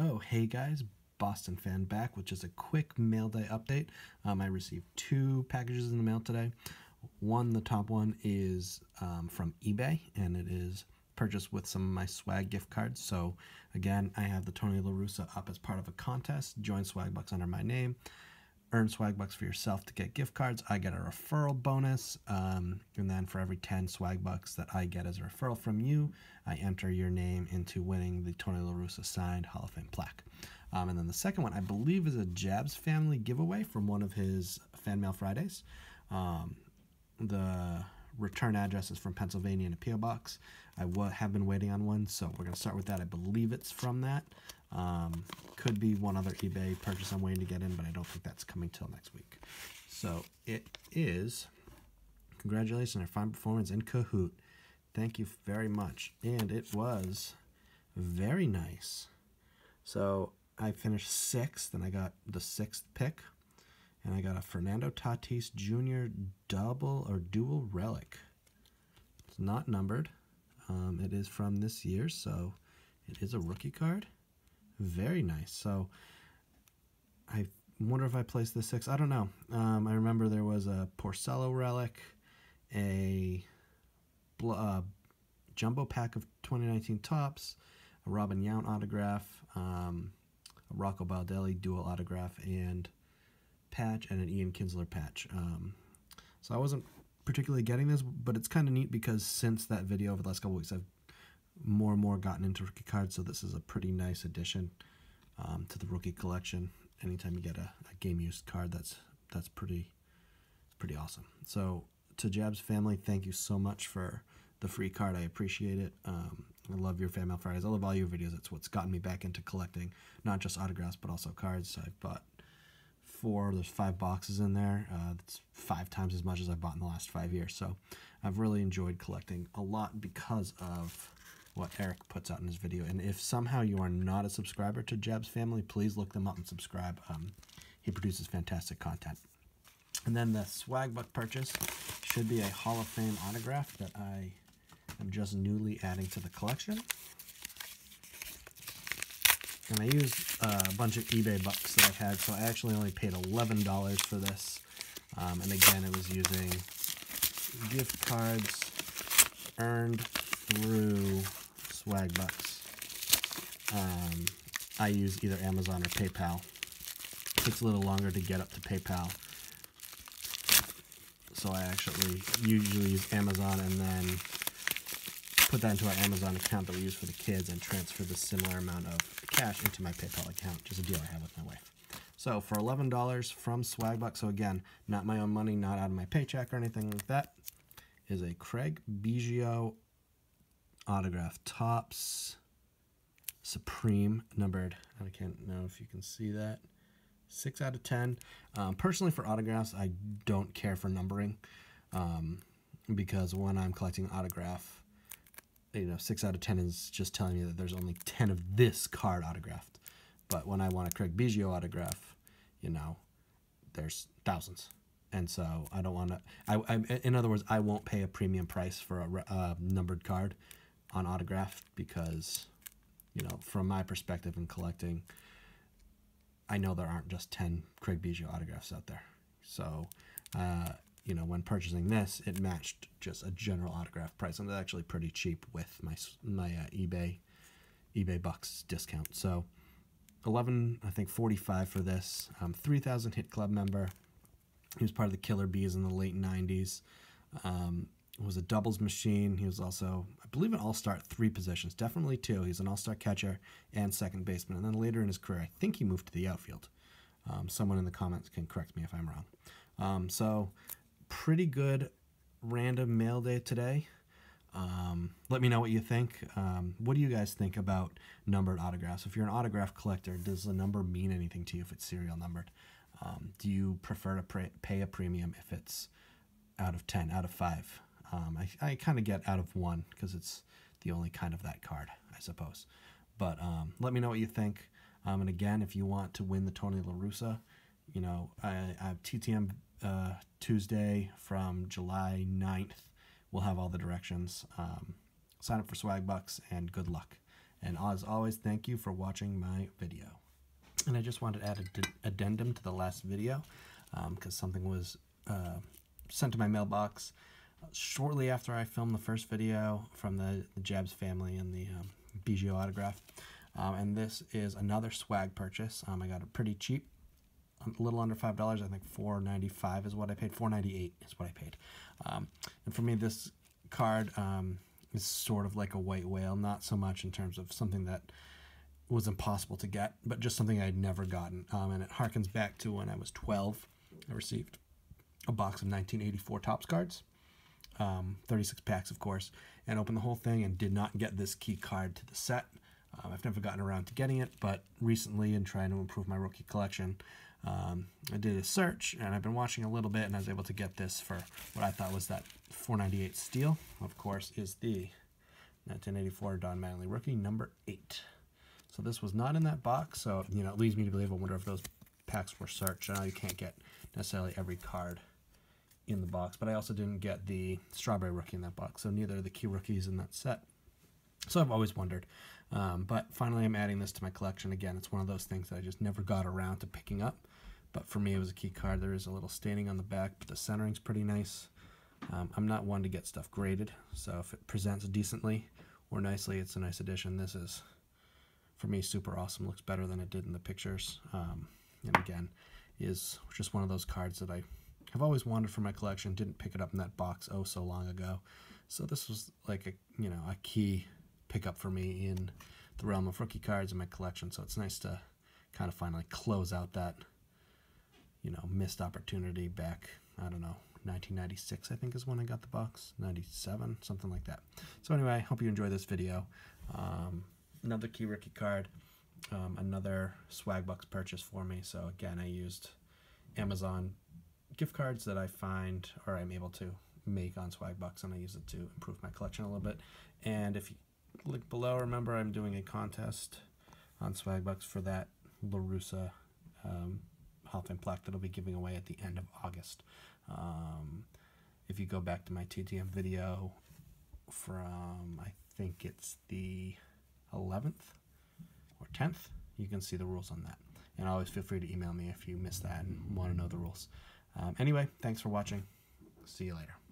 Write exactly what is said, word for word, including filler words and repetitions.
Oh, hey guys, Boston Fan back with just a quick mail day update. Um, I received two packages in the mail today. One, the top one, is um, from eBay, and it is purchased with some of my swag gift cards. So again, I have the Tony LaRussa up as part of a contest. Join Swagbucks under my name. Earn Swagbucks for yourself to get gift cards. I get a referral bonus, um, and then for every ten Swagbucks that I get as a referral from you, I enter your name into winning the Tony LaRussa signed Hall of Fame plaque. Um, and then the second one, I believe, is a Jabs Family giveaway from one of his Fan Mail Fridays. Um, the return address is from Pennsylvania in a P O box. I w have been waiting on one, so we're going to start with that. I believe it's from that. Um, could be one other eBay purchase I'm waiting to get in, but I don't think that's coming till next week. So it is, congratulations on your fine performance in Kahoot. Thank you very much. And it was very nice. So I finished sixth, and I got the sixth pick. And I got a Fernando Tatis Junior double or dual relic. It's not numbered. Um, it is from this year, so it is a rookie card. Very nice. So I wonder if I placed the six. I don't know. Um, I remember there was a Porcello relic, a uh, jumbo pack of twenty nineteen Topps, a Robin Yount autograph, um, a Rocco Baldelli dual autograph, and patch, and an Ian Kinsler patch. Um, so I wasn't particularly getting this, but it's kind of neat because since that video over the last couple weeks, I've more and more gotten into rookie cards, so this is a pretty nice addition um, to the rookie collection. Anytime you get a, a game used card, that's that's pretty pretty awesome. So to Jabs Family, thank you so much for the free card. I appreciate it. Um, I love your Fan Mail Fridays. I love all your videos. It's what's gotten me back into collecting, not just autographs but also cards. So I've bought four, there's five boxes in there. Uh, that's five times as much as I've bought in the last five years. So I've really enjoyed collecting a lot because of what Eric puts out in his video. And if somehow you are not a subscriber to Jabs Family, please look them up and subscribe. Um, he produces fantastic content. And then the Swagbuck purchase should be a Hall of Fame autograph that I am just newly adding to the collection. And I used uh, a bunch of eBay bucks that I've had, so I actually only paid eleven dollars for this. Um, and again, it was using gift cards earned through Swagbucks. Um, I use either Amazon or PayPal. It takes a little longer to get up to PayPal. So I actually usually use Amazon and then put that into our Amazon account that we use for the kids and transfer the similar amount of cash into my PayPal account, just a deal I have with my wife. So for eleven dollars from Swagbucks, so again, not my own money, not out of my paycheck or anything like that, is a Craig Biggio autograph, Topps Supreme, numbered, I can't know if you can see that, six out of ten. Um, personally, for autographs, I don't care for numbering um, because when I'm collecting an autograph, you know, six out of ten is just telling me that there's only ten of this card autographed. But when I want a Craig Biggio autograph, you know, there's thousands. And so I don't want to, I, I, in other words, I won't pay a premium price for a uh, numbered card on autograph because, you know, from my perspective in collecting, I know there aren't just ten Craig Biggio autographs out there. So, uh, you know, when purchasing this, it matched just a general autograph price, and it's actually pretty cheap with my my uh, eBay eBay bucks discount. So, eleven, I think forty-five for this. Um, Three thousand hit club member. He was part of the Killer Bees in the late nineties. Um, was a doubles machine. He was also, I believe, an all-star at three positions. Definitely two. He's an all-star catcher and second baseman. And then later in his career, I think he moved to the outfield. Um, someone in the comments can correct me if I'm wrong. Um, so. Pretty good random mail day today. Um, let me know what you think. Um, what do you guys think about numbered autographs? If you're an autograph collector, does the number mean anything to you if it's serial numbered? Um, do you prefer to pay a premium if it's out of ten, out of five? Um, I, I kind of get out of one because it's the only kind of that card, I suppose. But um, let me know what you think. Um, and again, if you want to win the Tony LaRussa, you know, I, I have T T M uh, Tuesday from July ninth. We'll have all the directions. Um, sign up for Swagbucks and good luck. And as always, thank you for watching my video. And I just wanted to add an addendum to the last video because um, something was uh, sent to my mailbox shortly after I filmed the first video from the, the Jabs family and the um, Biggio autograph. Um, and this is another swag purchase. Um, I got it pretty cheap, a little under five dollars. I think four ninety-five is what I paid. four ninety-eight is what I paid. Um, and for me, this card um, is sort of like a white whale, not so much in terms of something that was impossible to get, but just something I'd never gotten. Um, and it harkens back to when I was twelve. I received a box of nineteen eighty-four Topps cards, um, thirty-six packs, of course, and opened the whole thing and did not get this key card to the set. Um, I've never gotten around to getting it, but recently, in trying to improve my rookie collection, um, I did a search, and I've been watching a little bit, and I was able to get this for what I thought was that four ninety-eight steal. Of course, is the nineteen eighty-four Don Mattingly rookie number eight. So this was not in that box, so you know it leads me to believe. I wonder if those packs were searched. I know you can't get necessarily every card in the box, but I also didn't get the strawberry rookie in that box, so neither of the key rookies in that set. So I've always wondered. Um, but finally, I'm adding this to my collection. Again, it's one of those things that I just never got around to picking up. But for me, it was a key card. There is a little staining on the back, but the centering's pretty nice. Um, I'm not one to get stuff graded, so if it presents decently or nicely, it's a nice addition. This is, for me, super awesome. Looks better than it did in the pictures. Um, and again, is just one of those cards that I have always wanted for my collection. Didn't pick it up in that box oh so long ago. So this was like a, you know, a key pick up for me in the realm of rookie cards in my collection, so it's nice to kind of finally close out that, you know, missed opportunity back, I don't know, nineteen ninety-six I think is when I got the box, ninety-seven, something like that. So anyway, I hope you enjoy this video. Um, another key rookie card, um, another Swagbucks purchase for me. So again, I used Amazon gift cards that I find or I'm able to make on Swagbucks, and I use it to improve my collection a little bit. And if you look below, remember I'm doing a contest on Swagbucks for that LaRussa um, Hall of Fame plaque that I'll be giving away at the end of August. Um, if you go back to my T T M video from, I think it's the eleventh or tenth, you can see the rules on that. And always feel free to email me if you missed that and want to know the rules. Um, anyway, thanks for watching. See you later.